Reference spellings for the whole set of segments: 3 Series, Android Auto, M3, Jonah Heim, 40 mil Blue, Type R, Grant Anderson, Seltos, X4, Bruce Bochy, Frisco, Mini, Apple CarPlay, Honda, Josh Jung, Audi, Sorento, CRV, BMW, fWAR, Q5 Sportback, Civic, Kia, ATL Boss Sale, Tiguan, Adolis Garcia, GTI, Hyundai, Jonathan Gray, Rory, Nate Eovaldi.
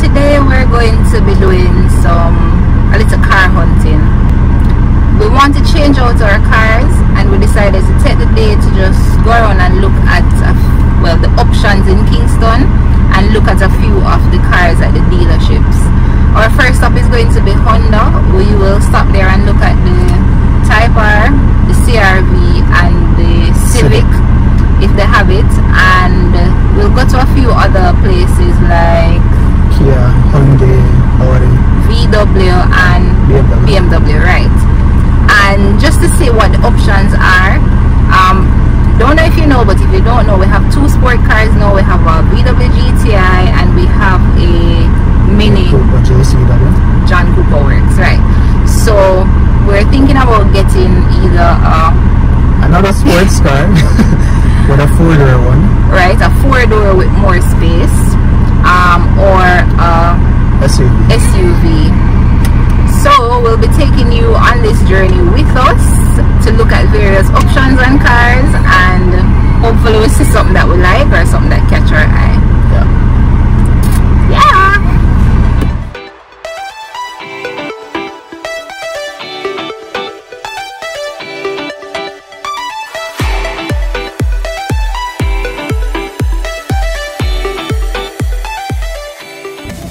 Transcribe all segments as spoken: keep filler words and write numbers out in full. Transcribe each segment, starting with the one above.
today we're going to be doing some a little car hunting. We want to change out our cars and we decided to take the day to just go around and look at a, well the options in Kingston and look at a few of the cars at the dealerships. Our first stop is going to be Honda. We will stop there and look at the Type R, the C R V and the Civic if they have it, and we'll go to a few other places like Kia, Hyundai, Audi, V W and B M W. B M W, right? And just to see what the options are. Um, don't know if you know, but if you don't know, we have two sport cars now. We have a V W G T I and we have a Mini. John Cooper Works, right? So we're thinking about getting either a another sports car. With a four-door one, right? A four-door with more space, um, or a S U V. S U V. So we'll be taking you on this journey with us to look at various options on cars, and hopefully we'll see something that we like or something that catch our eye. Yeah. Yeah.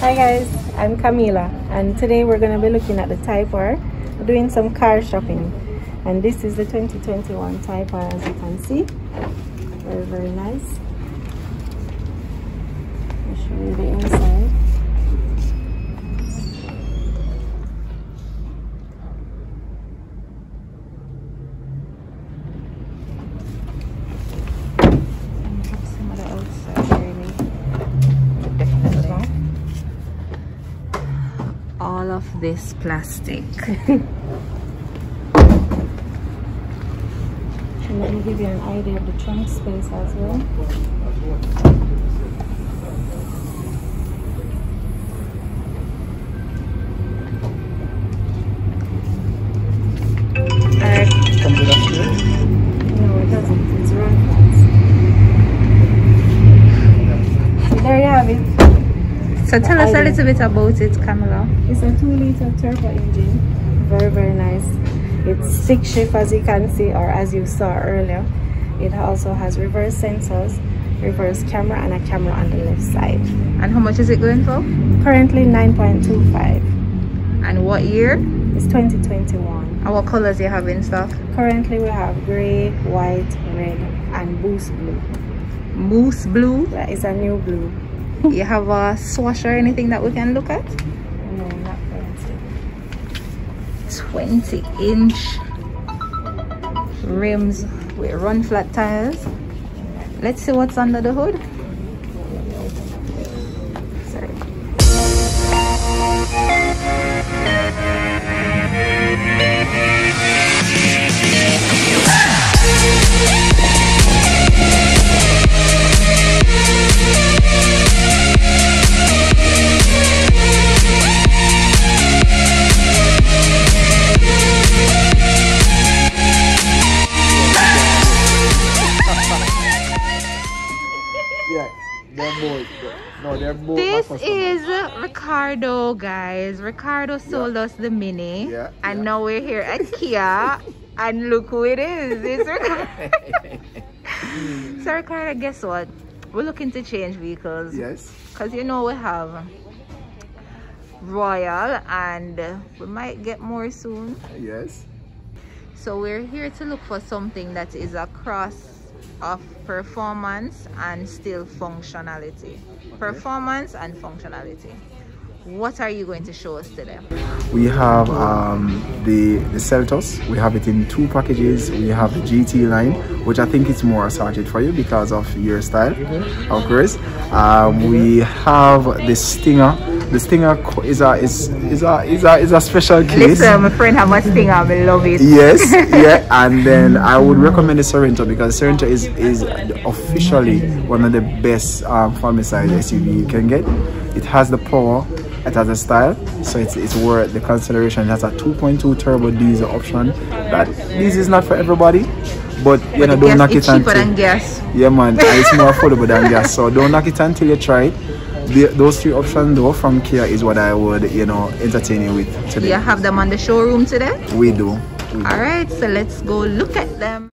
Hi guys, I'm Camila and today we're going to be looking at the Type R, doing some car shopping, and this is the twenty twenty-one Type R, as you can see. Very very nice. I'll show you the inside. Of this plastic. And let me give you an idea of the trunk space as well. Uh, no, it doesn't. It's wrong. There you have it. So tell us a little bit about it, Camila. It's a two litre turbo engine. Very, very nice. It's six shift, as you can see, or as you saw earlier. It also has reverse sensors, reverse camera, and a camera on the left side. And how much is it going for? Currently nine point two five. And what year? It's twenty twenty-one. And what colors you have in stock? Currently we have grey, white, red, and moose blue. Moose blue? Yeah, it's a new blue. You have a swatch or anything that we can look at? No, not twenty. twenty inch rims with run flat tires. Let's see what's under the hood. Ricardo, guys. Ricardo sold yeah. us the Mini, yeah, and yeah. now we're here at Kia, and look who it is. It's Ricardo. So Ricardo, guess what? We're looking to change vehicles. Yes. Because you know we have Royal, and we might get more soon. Yes. So we're here to look for something that is a cross of performance and still functionality. Okay. Performance and functionality. What are you going to show us today? We have um, the, the Seltos. We have it in two packages. We have the G T line, which I think is more assorted for you because of your style, mm-hmm. of course. Um, we have the Stinger. The Stinger is a is is a is a is a special case. Listen, my friend have a Stinger. I love it. Yes, yeah. And then I would recommend the Sorento, because Sorento is is officially one of the best um, family size S U V you can get. It has the power. It has a style, so it's, it's worth the consideration. That's a two point two turbo diesel option. That this is not for everybody, but you know, don't knock it until, yeah man, it's more affordable than gas. So don't knock it until you try it. the, those three options though from Kia is what I would, you know, entertain you with today. Do you have them on the showroom today? We do. We All do. right, so let's go look at them.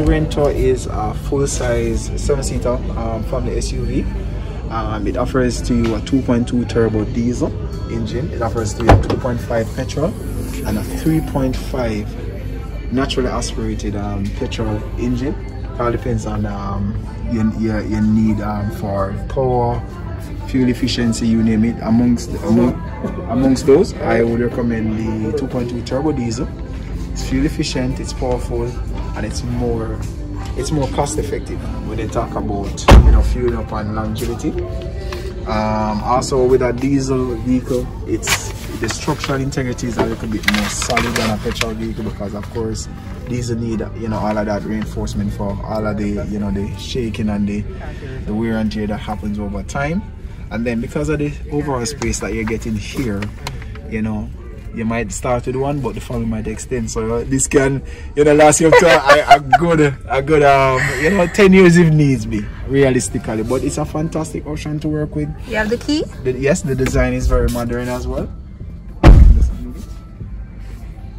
Sorento is a full-size seven-seater um, family S U V. Um, it offers to you a two point two turbo diesel engine. It offers to you a two point five petrol and a three point five naturally aspirated um, petrol engine. It all depends on um, your, your, your need um, for power, fuel efficiency, you name it. Amongst, among, amongst those, I would recommend the two point two turbo diesel. It's fuel efficient, it's powerful, and it's more it's more cost effective when they talk about, you know, fueling up and longevity. Um, also with a diesel vehicle, it's the structural integrity is a little bit more solid than a petrol vehicle, because of course diesel need, you know, all of that reinforcement for all of the, you know, the shaking and the, the wear and tear that happens over time. And then because of the overall space that you're getting here, you know, you might start with one, but the family might extend. So this can, you know, last you up to a, a good, a good, um, you know, ten years if needs be, realistically. But it's a fantastic option to work with. You have the key? The, yes, the design is very modern as well.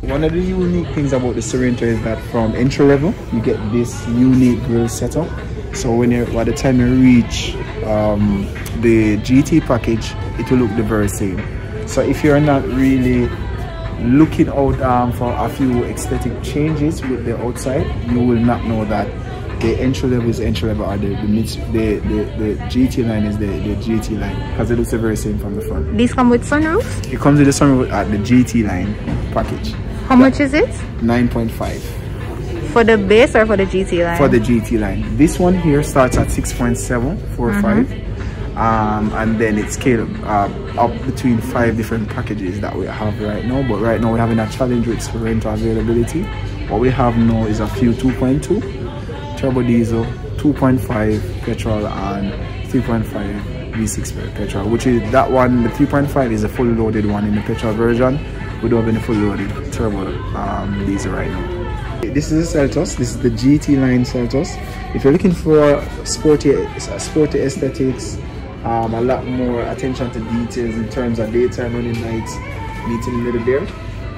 One of the unique things about the Sorento is that from entry level, you get this unique grill setup. So when you, by the time you reach um, the G T package, it will look the very same. So if you're not really looking out um, for a few aesthetic changes with the outside, you will not know that the entry level is entry level, or the the, the, the, the G T line is the, the G T line, because it looks the very same from the front. These come with sunroof? It comes with the sunroof at the G T line package. How much is it? nine point five. For the base or for the G T line? For the G T line. This one here starts at six point seven four five. Mm-hmm. Um, and then it's scaled uh, up between five different packages that we have right now. But right now we're having a challenge with Sorento availability. What we have now is a few two point two turbo diesel, two point five petrol, and three point five V six petrol. Which is that one, the three point five is a fully loaded one in the petrol version. We don't have any fully loaded turbo um, diesel right now. This is a Seltos. This is the G T line Seltos. If you're looking for sporty, sporty aesthetics, Um, a lot more attention to details in terms of daytime running lights, meeting in the middle there.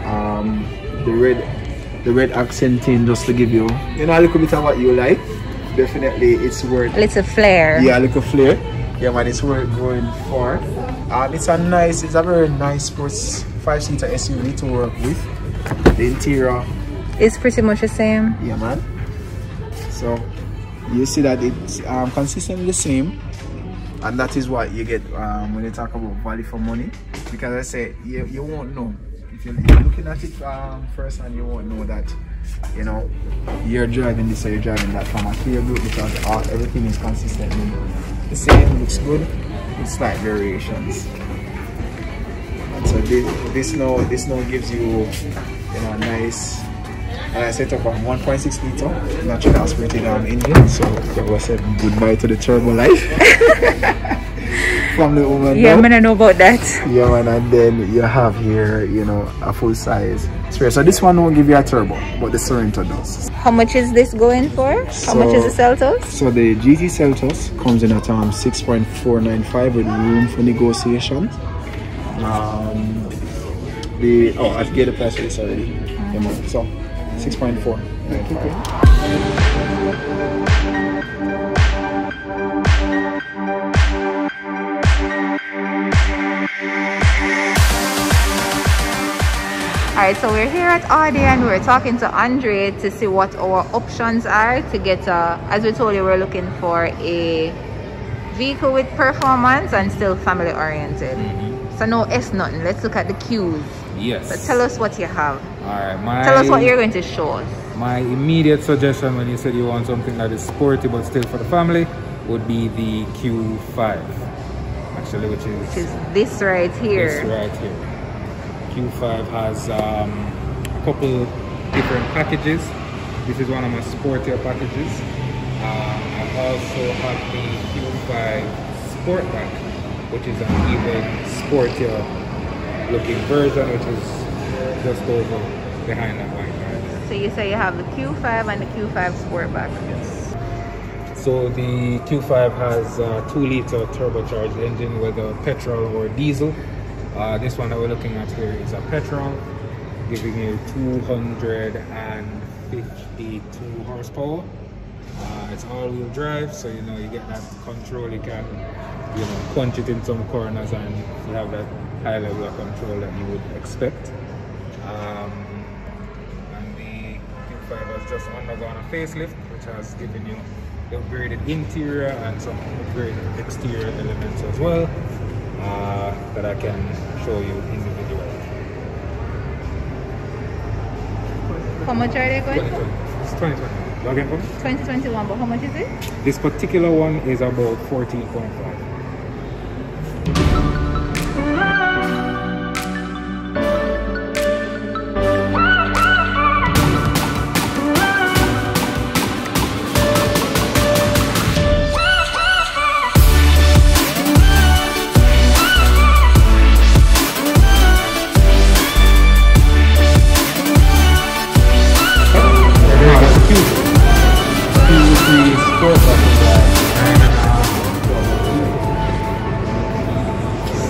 Um, the red, the red accenting just to give you, you know, a little bit of what you like. Definitely, it's worth a little flare. Yeah, a little flare. Yeah, man, it's worth going for. Um, it's a nice, it's a very nice sports five-seater S U V to work with. The interior is pretty much the same. Yeah, man. So you see that it's um, consistently the same. And that is what you get um, when you talk about value for money. Because I say, you, you won't know. If you're, if you're looking at it um, first, and you won't know that, you know, you're driving this or you're driving that from a Kia group, because all, everything is consistent. The same, looks good, with slight variations. And so this, this, now, this now gives you, you know, a nice, and I set up a one point six litre naturally aspirated um, engine, so I said goodbye to the turbo life. From the woman. Yeah, man, I know about that. Yeah, man, and then you have here, you know, a full size. So this one won't give you a turbo, but the Sorento does. How much is this going for? How so, much is the Seltos? So the G T Seltos comes in at um, six point four nine five with room for negotiation. Um, the oh I've gated past this already. Uh, so six point four. Alright, so we're here at Audi and we're talking to Andre to see what our options are to get a, as we told you, we're looking for a vehicle with performance and still family oriented. Mm-hmm. So no S nothing, let's look at the Q's. Yes. So tell us what you have. Alright, my... Tell us what you're going to show us. My immediate suggestion when you said you want something that is sporty but still for the family would be the Q five. Actually, which is... Which is this right here. This right here. Q five has um, a couple different packages. This is one of my sportier packages. Um, I also have the Q five Sportback, which is an even sportier looking version, which is just over behind that white car. So you say you have the Q five and the Q five Sportback. Yes. So the Q five has a two liter turbocharged engine, whether petrol or diesel. Uh, this one that we're looking at here is a petrol, giving you two hundred fifty-two horsepower. Uh, it's all-wheel drive, so you know you get that control. You can, you know, punch it in some corners, and you have that high level of control that you would expect. Um, and the Q five has just undergone a facelift, which has given you upgraded interior and some upgraded exterior elements as well. Uh, that I can show you individually. How much are they going for? It's twenty twenty-one. Log in for me? twenty twenty-one, but how much is it? This particular one is about fourteen point five.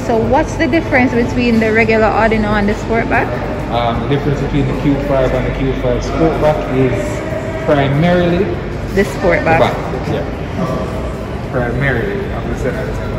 So what's the difference between the regular Audi and the Sportback? Um, the difference between the Q five and the Q five Sportback is primarily the Sportback. The back, yeah. Uh, primarily, I'm going to say that at ten.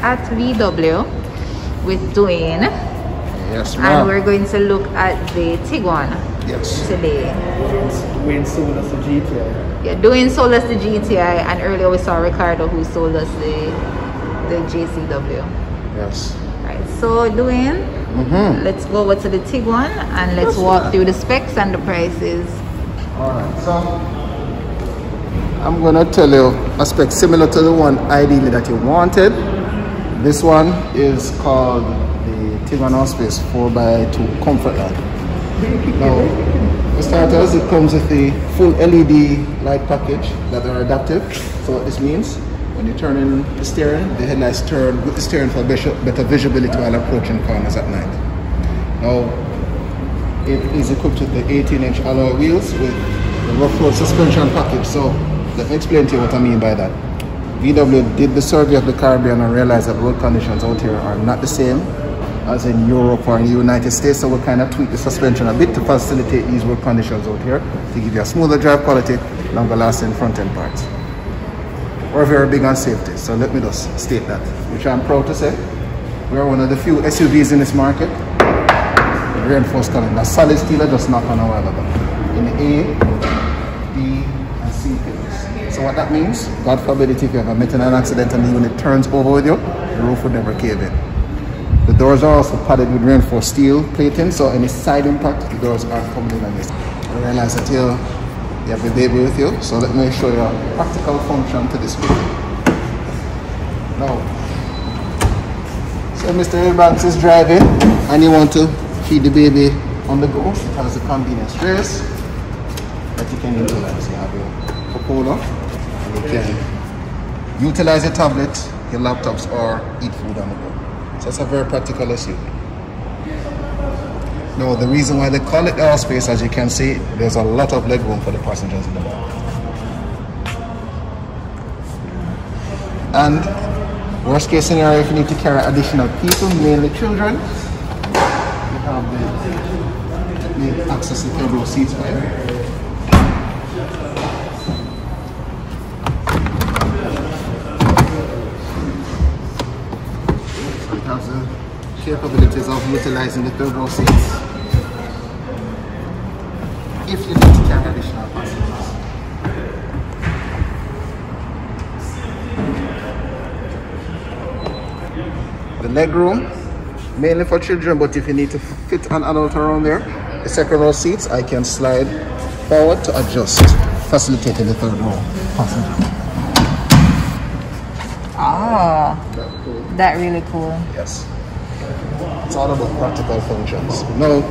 At V W with Dwayne, yes, and we're going to look at the Tiguan, yes, today. Dwayne sold us the G T I. Yeah, Dwayne sold us the G T I, and earlier we saw Ricardo who sold us the the J C W. Yes. Right. So Dwayne, mm-hmm. let's go over to the Tiguan and let's That's walk that. through the specs and the prices. All right. So I'm gonna tell you a spec similar to the one ideally that you wanted. This one is called the Tiguan Allspace four by two Comfort Light. Now, for starters, it comes with the full L E D light package that are adaptive. So what this means, when you turn in the steering, the headlights turn with the steering for better visibility while approaching corners at night. Now, it is equipped with the eighteen inch alloy wheels with the rough road suspension package. So let me explain to you what I mean by that. V W did the survey of the Caribbean and realized that road conditions out here are not the same as in Europe or in the United States. So we'll kind of tweak the suspension a bit to facilitate these road conditions out here to give you a smoother drive quality, longer lasting front end parts. We're very big on safety, so let me just state that, which I'm proud to say. We are one of the few S U Vs in this market. The reinforced column, that solid steel just knocked on a while ago. In the A, B, and C pillars. So what that means, God forbid it, if you have a metal an accident and the unit turns over with you, the roof would never cave in. The doors are also padded with reinforced steel plating, so any side impact, the doors aren't coming in on this. I realize that here, you have a baby with you, so let me show you a practical function to this quickly. Now, so Mister Abrams is driving and you want to feed the baby on the go. It has a convenient trays that you can utilize. You have your cup holder, and you can utilize your tablet, your laptops, or eat food on the go. So it's a very practical issue. No, the reason why they call it airspace, as you can see, there's a lot of leg room for the passengers in the back. And worst case scenario, if you need to carry additional people, mainly children, you have the, you have access to third row seats for you. So it has the capabilities of utilizing the third row seats. If you need to carry additional passengers. The leg room, mainly for children, but if you need to fit an adult around there, the second row seats, I can slide forward to adjust, facilitating the third row passenger. Ah, that really cool. Yes. It's all about practical functions. No.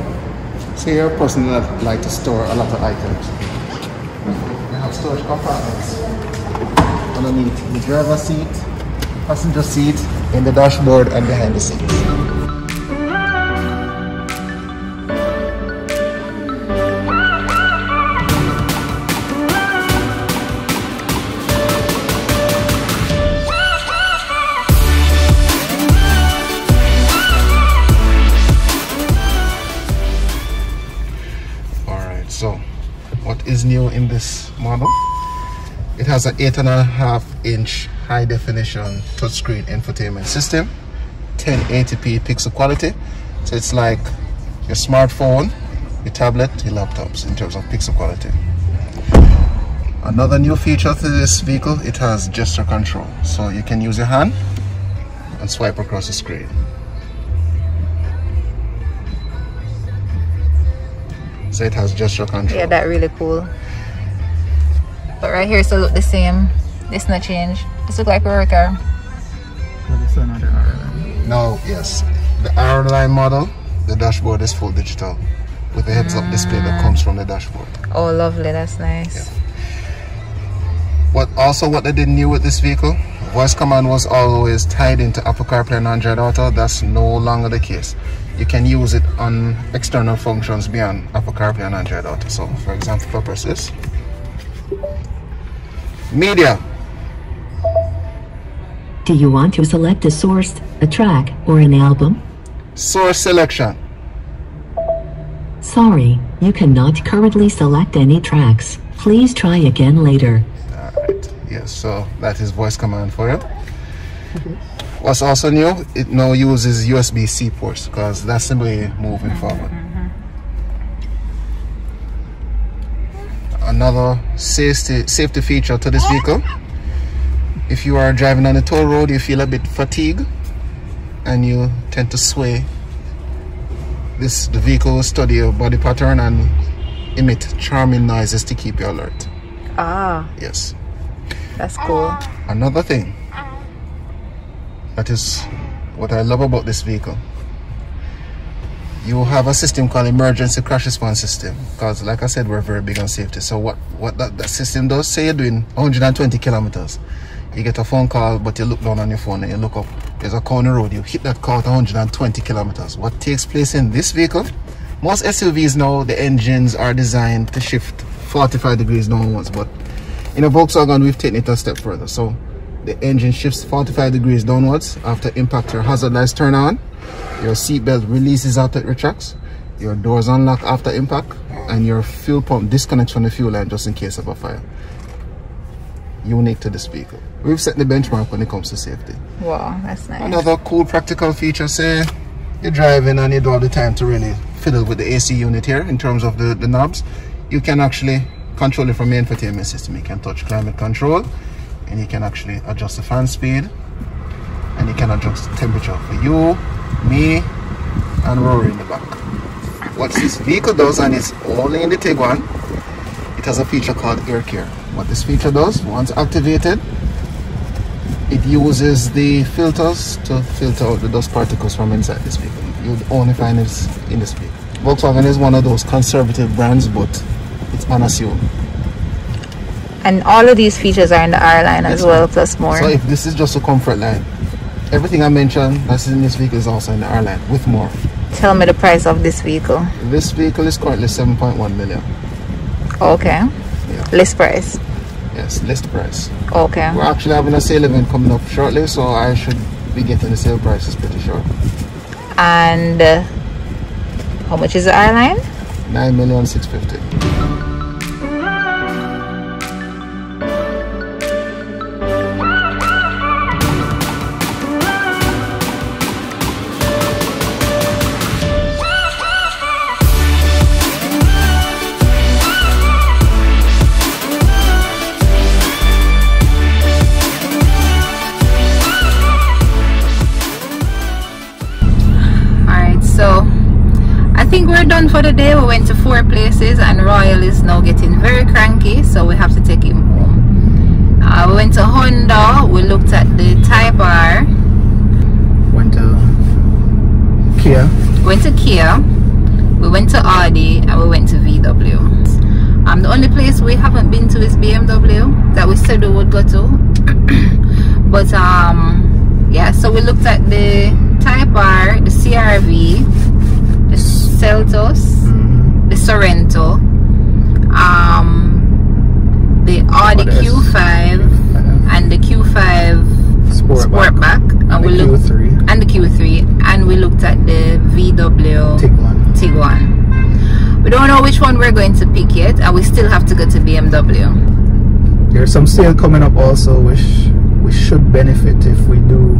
So you're a person that like to store a lot of items. We have storage compartments underneath the driver's seat, passenger seat, in the dashboard, and behind the seats. New in this model, it has an eight and a half inch high definition touchscreen infotainment system, ten eighty p pixel quality. So it's like your smartphone, your tablet, your laptops in terms of pixel quality. Another new feature to this vehicle, it has gesture control, so you can use your hand and swipe across the screen. So it has gesture control. Yeah, that really cool. But right here, it still look the same. This not change. This look like a car. But it's another R line. No, yes, the R line model. The dashboard is full digital, with a heads-up mm. display that comes from the dashboard. Oh, lovely! That's nice. Yeah. What also what they did new with this vehicle? Voice command was always tied into Apple CarPlay and Android Auto. That's no longer the case. You can use it on external functions beyond Apple CarPlay and Android Auto. So, for example, purposes, media. Do you want to select a source, a track, or an album? Source selection. Sorry, you cannot currently select any tracks. Please try again later. All right. Yes. So that is voice command for you. Okay. What's also new, it now uses U S B C ports, because that's the way moving forward. Another safety, safety feature to this vehicle, if you are driving on a toll road, you feel a bit fatigued and you tend to sway, this the vehicle will study your body pattern and emit charming noises to keep you alert. Ah. Yes. That's cool. Another thing. That is what I love about this vehicle. You have a system called emergency crash response system, because like I said, we're very big on safety. So what, what that, that system does, say you're doing one hundred twenty kilometers. You get a phone call, but you look down on your phone and you look up. There's a corner road, you hit that car at one hundred twenty kilometers. What takes place in this vehicle? Most S U Vs now, the engines are designed to shift forty-five degrees downwards, but in a Volkswagen, we've taken it a step further. So the engine shifts forty-five degrees downwards after impact or hazard lights turn on. Your seatbelt releases after it retracts, your doors unlock after impact, and your fuel pump disconnects from the fuel line just in case of a fire. Unique to this vehicle. We've set the benchmark when it comes to safety. Wow, that's nice. Another cool practical feature, say you're driving and you don't have the time to really fiddle with the A C unit here in terms of the, the knobs. You can actually control it from your infotainment system. You can touch climate control, and you can actually adjust the fan speed, and you can adjust the temperature for you, me, and Rory in the back. What this vehicle does, and it's only in the Tiguan, it has a feature called air care. What this feature does, once activated, it uses the filters to filter out the dust particles from inside this vehicle. You'd only find this in this vehicle. Volkswagen is one of those conservative brands, but it's unassumed. And all of these features are in the R line as well, plus more. So if this is just a comfort line, everything I mentioned that's in this vehicle is also in the R line with more. Tell me the price of this vehicle. This vehicle is currently seven point one million. Okay. Yeah. List price. Yes, list price. Okay. We're actually having a sale event coming up shortly, so I should be getting the sale prices pretty short. And uh, how much is the R line? Nine million six fifty. For the day we went to four places, and Royal is now getting very cranky, so we have to take him home. Uh, we went to Honda, we looked at the Type R, went to Kia, went to Kia, we went to Audi, and we went to V W. Um, the only place we haven't been to is B M W that we said we would go to, but um, yeah, so we looked at the Type R, the C R V, Seltos, the Sorento, um, the Audi Q five and the Q five Sportback, and, and we looked Q three. and the Q three, and we looked at the V W Tiguan. Tiguan. We don't know which one we're going to pick yet, and we still have to go to B M W. There's some sale coming up also, which we should benefit if we do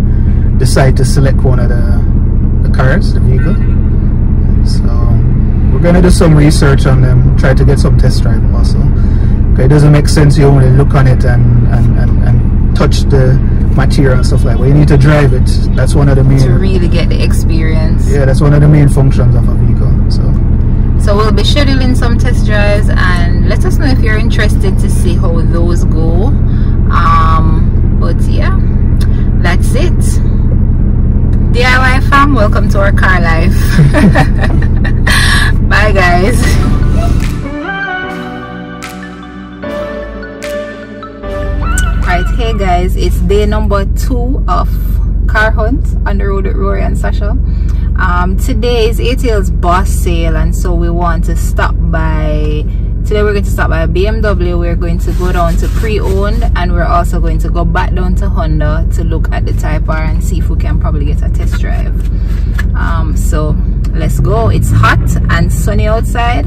decide to select one of the, the cars, the vehicle. So we're going to do some research on them, try to get some test drive also. Okay, it doesn't make sense you only look on it and, and, and, and touch the material and stuff like that. You need to drive it. That's one of the main... To really get the experience. Yeah, that's one of the main functions of a vehicle. So, so we'll be scheduling some test drives, and let us know if you're interested to see how those go. Um, but yeah, that's it. D I Y fam, welcome to our car life. Bye guys. Alright, hey guys, it's day number two of car hunt on the road with Rory and Sasha. Um, today is A T L's boss sale, and so we want to stop by. Today we're going to stop by B M W, we're going to go down to pre-owned, and we're also going to go back down to Honda to look at the Type R and see if we can probably get a test drive. Um, so let's go. It's hot and sunny outside,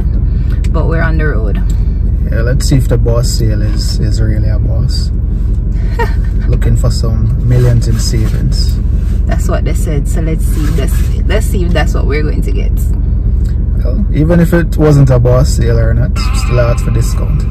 but we're on the road. Yeah, let's see if the boss sale is, is really a boss. Looking for some millions in savings. That's what they said, so let's see, let's, let's see if that's what we're going to get. Well, even if it wasn't a boss sale or not, still out for discount.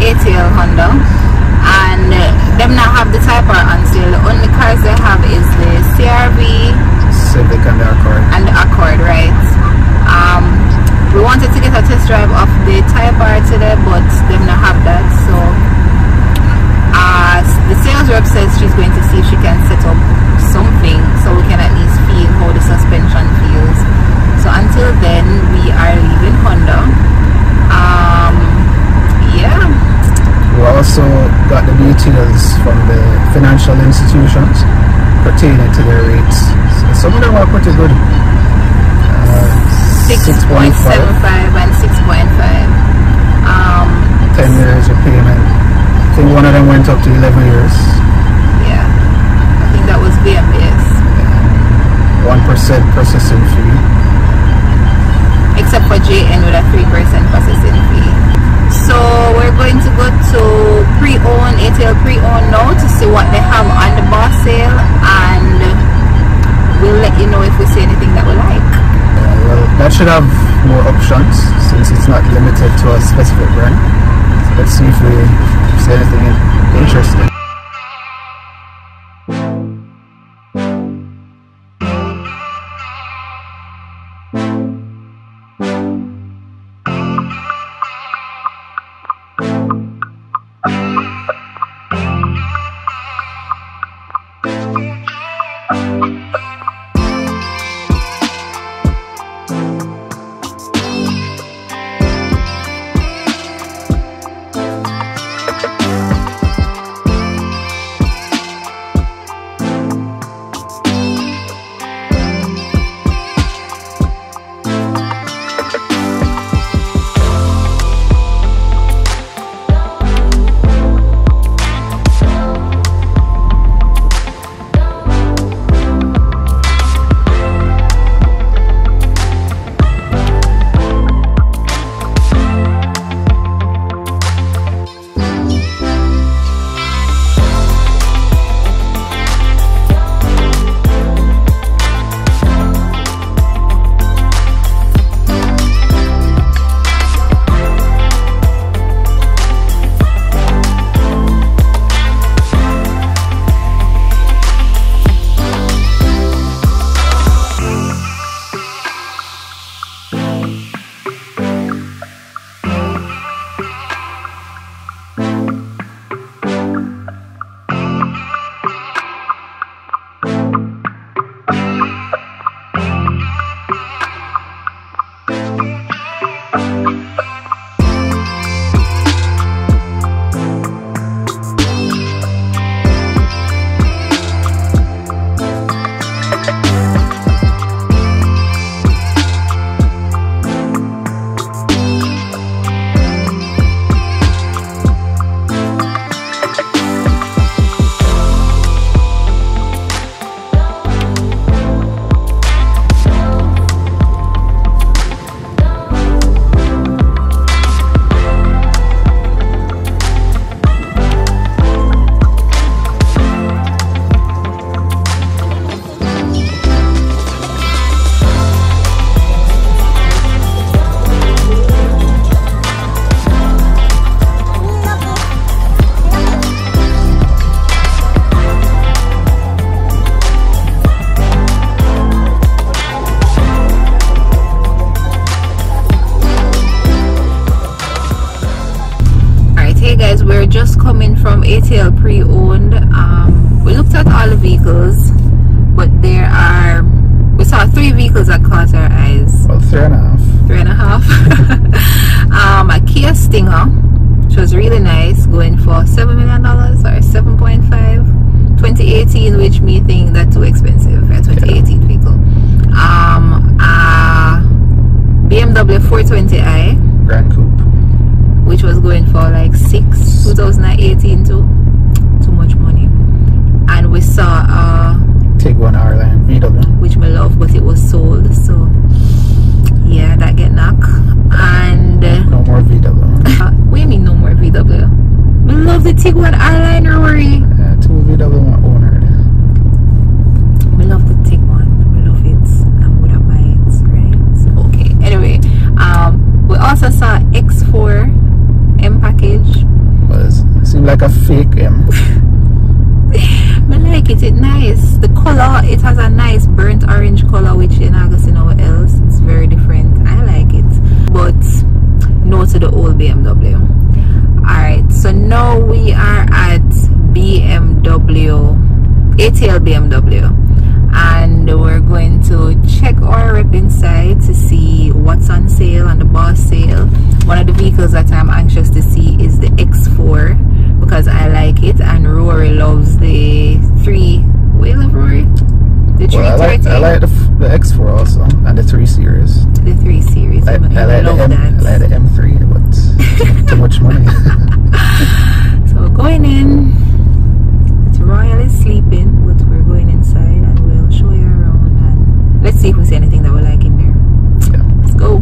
A T L Honda, and them not have the Type R until. The only cars they have is the C R V, Civic, and the Accord. And the Accord, right? Um, we wanted to get a test drive of the Type R today, but them not have that. So uh, the sales rep says she's going to see if she can set up something so we can at least feel how the suspension feels. So until then, we are leaving Honda. Um, yeah. We also got the details from the financial institutions pertaining to their rates. So some of them are pretty good. Uh, six point seven five and six point five. Um, ten years of payment. I think one of them went up to eleven years. Yeah. I think that was B M W's. one percent processing fee. Except for J N with a three percent processing fee. So we're going to go to pre-owned, A T L pre-owned now to see what they have on the bar sale, and we'll let you know if we see anything that we like. Uh, well, that should have more options since it's not limited to a specific brand. So let's see if we see anything interesting. A T L pre-owned. Um, we looked at all the vehicles, but there are, we saw three vehicles that caught our eyes. Well, three and a half. Three and a half. um, a Kia Stinger, which was really nice, going for seven million dollars or seven point five. twenty eighteen, which me think that's too expensive for a twenty eighteen yeah. vehicle. Um, a B M W four twenty i. Grand Coupe. Which was going for like six, two thousand eighteen too. Too much money. And we saw uh Tiguan R-Line V W, which we love, but it was sold. So yeah, that get knocked. And no more V W. Uh, what do you mean no more V W? We love the Tiguan R-Line, Rory. Uh, two V W, one owner. We love the Tiguan. We love it. I'm gonna buy it, right? Okay. Anyway, um, we also saw X four. M package. Well, it seemed like a fake M. like it, it nice. The colour, it has a nice burnt orange colour, which you're not gonna see nowhere else. It's very different. I like it. But no to the old B M W. Alright, so now we are at B M W, A T L B M W, and we're going to check our rep inside to see what's on sale and the boss sale. One of the vehicles that I'm anxious to see is the X four, because I like it and Rory loves the three. We love Rory. The three. Well, I like, I like the, the X four also, and the three series. The three series. I, I, I, like, love the M, that. I like the M three, but too much money. So going in, it's Royal is sleeping, but we're going inside and we'll show you around and let's see if we see anything that we like in there. Yeah. Let's go.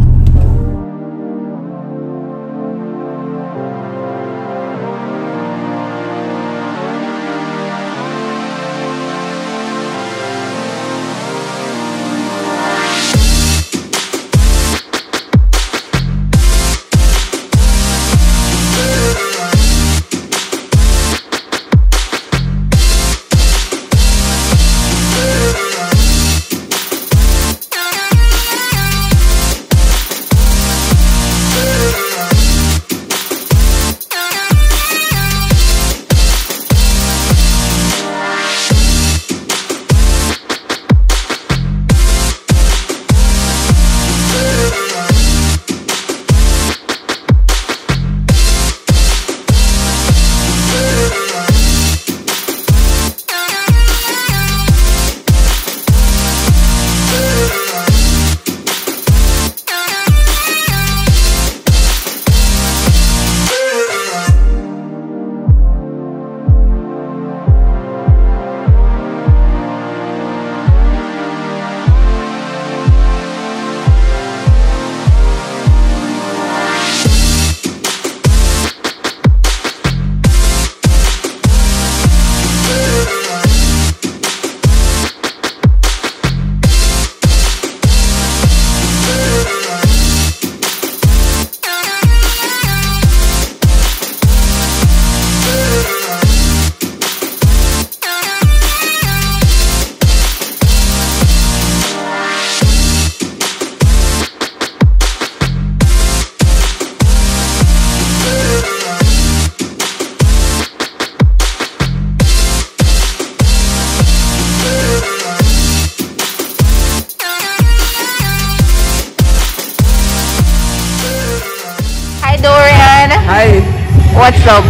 What's up?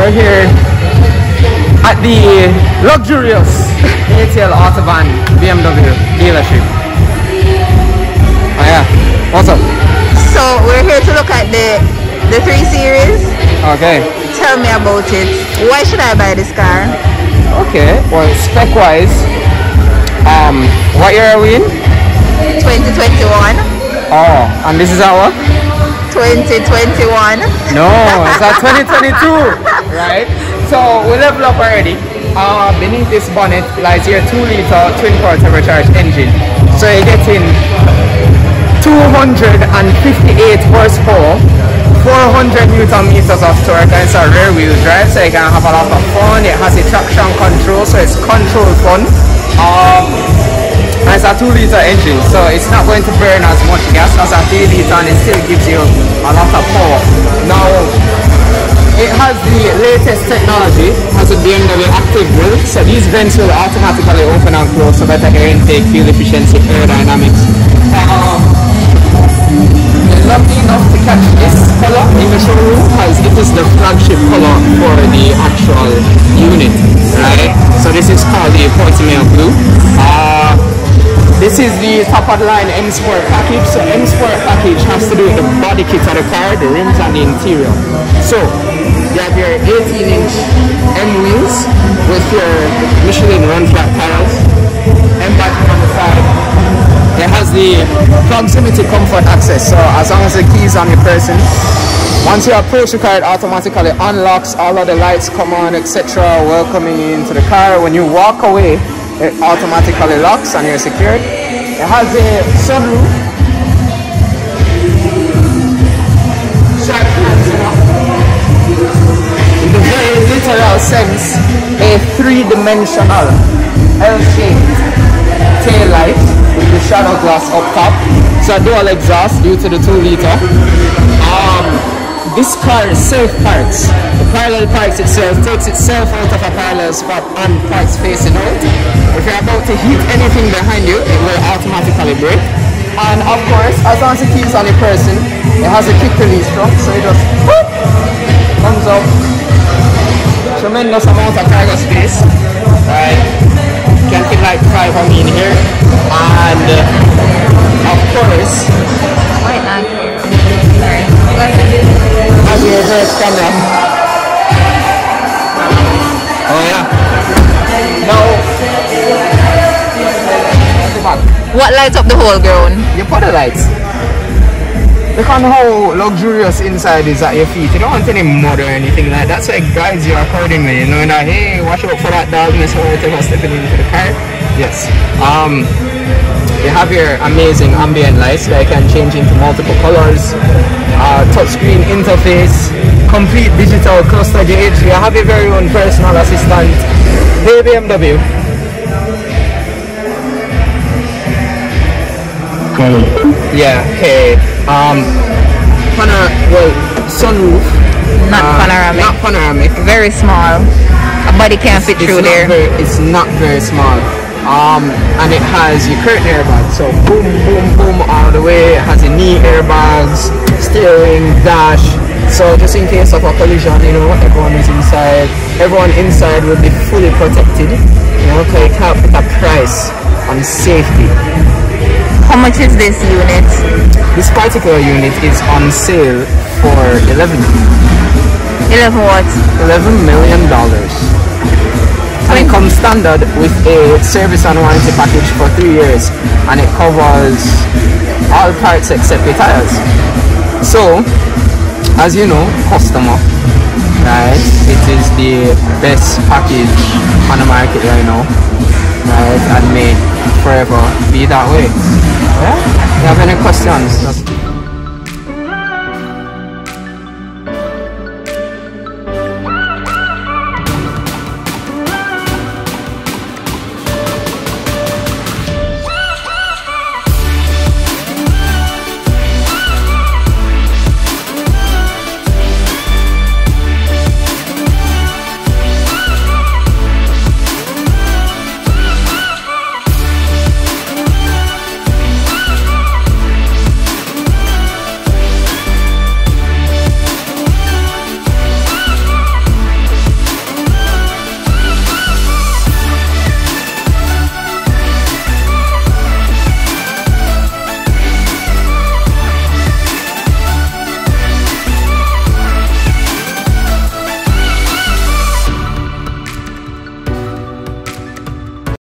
We're here at the luxurious A T L Autobahn B M W dealership. Oh yeah, what's up? So we're here to look at the the three series. Okay. Tell me about it. Why should I buy this car? Okay, well, spec wise, um, what year are we in? twenty twenty-one. Oh, and this is our? twenty twenty-one. No, it's at twenty twenty-two, right? So we level up already. Uh, beneath this bonnet lies your two liter twin core turbocharged engine. So you're getting two hundred fifty-eight horsepower, four hundred newton meters of torque, and it's a rear wheel drive, so you can have a lot of fun. It has a traction control, so it's controlled fun. Um, And it's a two liter engine, so it's not going to burn as much gas as a three liter, and it still gives you a lot of power. Now, it has the latest technology, it has a B M W active grille, so these vents will automatically open and close, so better air intake, fuel efficiency, aerodynamics. Um, lovely enough to catch this color in the showroom, as it is the flagship color for the actual unit, right? So this is called the forty mil blue. Uh, This is the top of the line M Sport package. So M Sport package has to do with the body kit of the car, the rims and the interior. So you have your eighteen inch M wheels with your Michelin run flat tires, M back on the side. It has the proximity comfort access, so as long as the key is on the person, once you approach the car, it automatically unlocks, all of the lights come on, et cetera, welcoming you into the car. When you walk away, it automatically locks and you're secured. It has a sunroof, in the very literal sense, a three-dimensional conventional L-shaped tail light with the shadow glass up top. It's a dual exhaust due to the two liter. Um, This car is self-parks. The parallel parks itself, takes itself out of a parallel spot and parks facing out. If you're about to hit anything behind you, it will automatically brake. And of course, as long as it keeps on a person, it has a kick release drum, so it just whoop, comes up. Tremendous amount of cargo space. Right, you can fit like five of me in here. And uh, of course, why not here? Sorry, guys. As you reverse camera. Oh yeah. Now, what lights up the whole ground? You put the lights. Look on how luxurious inside is at your feet. You don't want any mud or anything like that. So it guides you accordingly. You know that, hey, watch out for that darkness or whatever stepping into the car. Yes. Um. You have your amazing ambient lights that you can change into multiple colors. Uh, touchscreen interface, complete digital cluster gauge. You have your very own personal assistant. Hey B M W. Hey. Yeah. Hey. Um. Panor well, sunroof. Not uh, panoramic. Not panoramic. Very small. A body can't fit through there. Very, it's not very small. Um, and it has your curtain airbag, so boom, boom, boom all the way. It has your knee airbags, steering, dash. So just in case of a collision, you know, everyone is inside. Everyone inside will be fully protected. You know, so you can't put a price on safety. How much is this unit? This particular unit is on sale for eleven. Eleven what? Eleven million dollars. And it comes standard with a service and warranty package for three years, and it covers all parts except the tires. So, as you know, customer, right? It is the best package on the market right now, right? And may forever be that way. Yeah? You have any questions?